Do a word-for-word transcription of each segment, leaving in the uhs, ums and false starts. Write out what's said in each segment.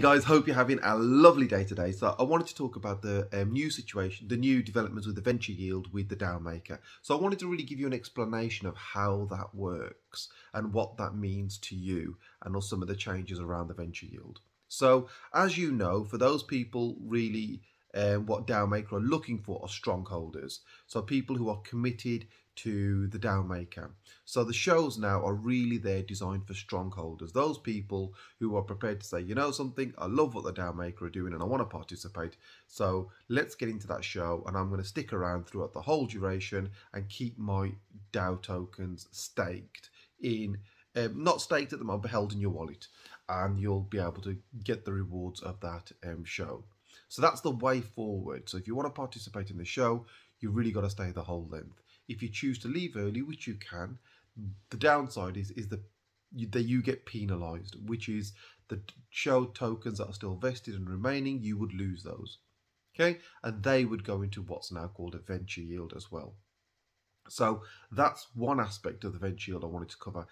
Guys, hope you're having a lovely day today. So I wanted to talk about the um, new situation, the new developments with the Venture Yield with the DAO Maker. So I wanted to really give you an explanation of how that works and what that means to you and also some of the changes around the Venture Yield. So as you know, for those people really um, what DAO Maker are looking for are strongholders. So people who are committed to the DAO Maker. So the shows now are really there designed for strongholders, those people who are prepared to say, you know something, I love what the DAO Maker are doing and I want to participate, so let's get into that show and I'm going to stick around throughout the whole duration and keep my DAO tokens staked in, um, not staked at the moment, but held in your wallet, and you'll be able to get the rewards of that um, show. So that's the way forward. So if you want to participate in the show, you've really got to stay the whole length. If you choose to leave early, which you can, the downside is is that you, that you get penalised, which is the show tokens that are still vested and remaining, you would lose those, okay? And they would go into what's now called a Venture Yield as well. So that's one aspect of the Venture Yield I wanted to cover.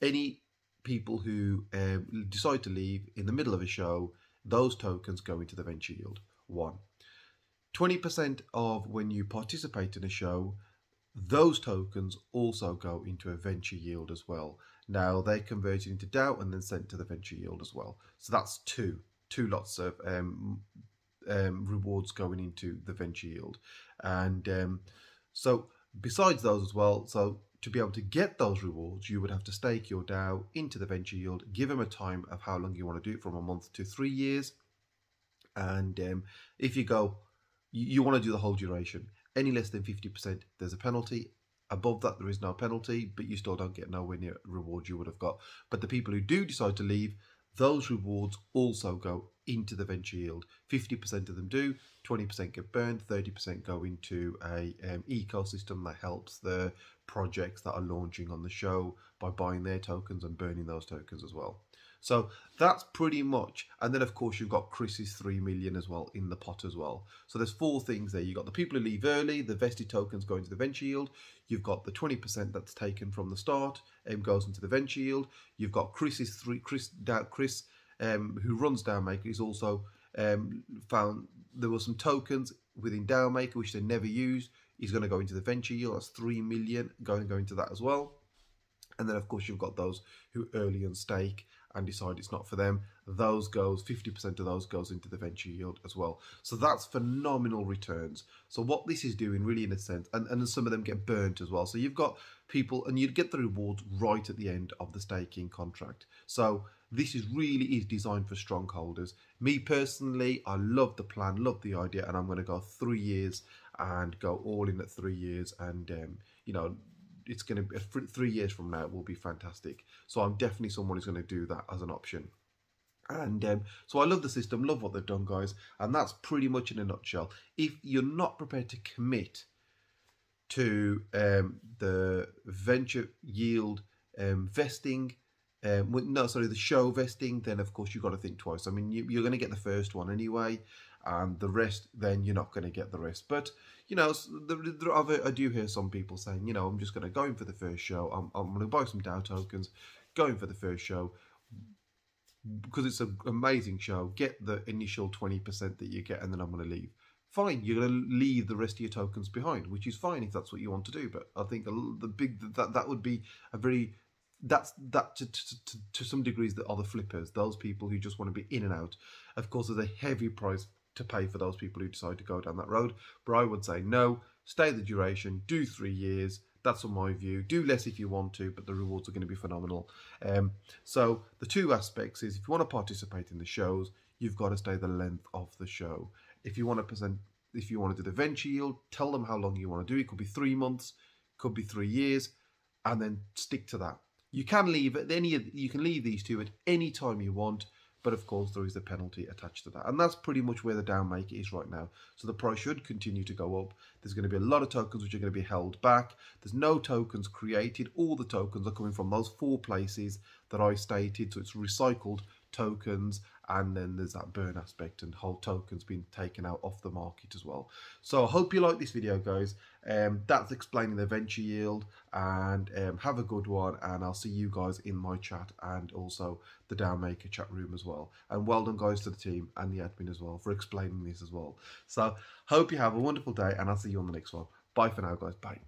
Any people who um, decide to leave in the middle of a show, those tokens go into the Venture Yield, one. twenty percent of when you participate in a show, those tokens also go into a Venture Yield as well. Now they're converted into DAO and then sent to the Venture Yield as well. So that's two, two lots of um, um, rewards going into the Venture Yield. And um, so besides those as well, so to be able to get those rewards, you would have to stake your DAO into the Venture Yield, give them a time of how long you want to do it, from a month to three years. And um, if you go, you, you want to do the whole duration. Any less than fifty percent, there's a penalty. Above that, there is no penalty, but you still don't get nowhere near rewards you would have got. But the people who do decide to leave, those rewards also go into the Venture Yield. fifty percent of them do, twenty percent get burned, thirty percent go into a um, ecosystem that helps the projects that are launching on the show by buying their tokens and burning those tokens as well. So that's pretty much, and then of course you've got Chris's three million as well in the pot as well. So there's four things there. You've got the people who leave early, the vested tokens go into the Venture Yield. You've got the twenty percent that's taken from the start and goes into the Venture Yield. You've got Chris's three, Chris, Chris um, who runs DAO Maker, is also um, found there were some tokens within DAO Maker which they never used. He's going to go into the Venture Yield. That's three million going to go into that as well. And then of course you've got those who early on stake and decide it's not for them. Those goes, fifty percent of those goes into the Venture Yield as well. So that's phenomenal returns. So what this is doing really in a sense, and, and some of them get burnt as well. So you've got people, and you'd get the rewards right at the end of the staking contract. So this is really is designed for strongholders. Me personally, I love the plan, love the idea, and I'm gonna go three years and go all in at three years and, um, you know, it's going to be three years from now, it will be fantastic. So I'm definitely someone who's going to do that as an option. And um, so I love the system, love what they've done, guys. And that's pretty much in a nutshell. If you're not prepared to commit to um, the Venture Yield um, vesting, um, no, sorry, the show vesting, then of course you've got to think twice. I mean, you, you're going to get the first one anyway. And the rest, then you're not going to get the rest. But, you know, I do hear some people saying, you know, I'm just going to go in for the first show. I'm, I'm going to buy some DAO tokens, go in for the first show, because it's an amazing show. Get the initial twenty percent that you get, and then I'm going to leave. Fine, you're going to leave the rest of your tokens behind, which is fine if that's what you want to do. But I think the big that, that would be a very... That's that to, to, to some degrees that are the flippers, those people who just want to be in and out. Of course, there's a heavy price to pay for those people who decide to go down that road. But I would say no, stay the duration, do three years. That's on my view. Do less if you want to, but the rewards are going to be phenomenal. Um, so the two aspects is if you want to participate in the shows, you've got to stay the length of the show. If you want to present, if you want to do the Venture Yield, tell them how long you want to do. It could be three months, could be three years, and then stick to that. You can leave at any. You can leave these two at any time you want. But of course, there is a penalty attached to that. And that's pretty much where the DAO Maker is right now. So the price should continue to go up. There's going to be a lot of tokens which are going to be held back. There's no tokens created. All the tokens are coming from those four places that I stated. So it's recycled tokens and then there's that burn aspect and whole tokens being taken out off the market as well. So I hope you like this video, guys. Um, that's explaining the venture yield, and um, have a good one, and I'll see you guys in my chat and also the DAO Maker chat room as well. And well done, guys, to the team and the admin as well for explaining this as well. So hope you have a wonderful day, and I'll see you on the next one. Bye for now, guys. Bye.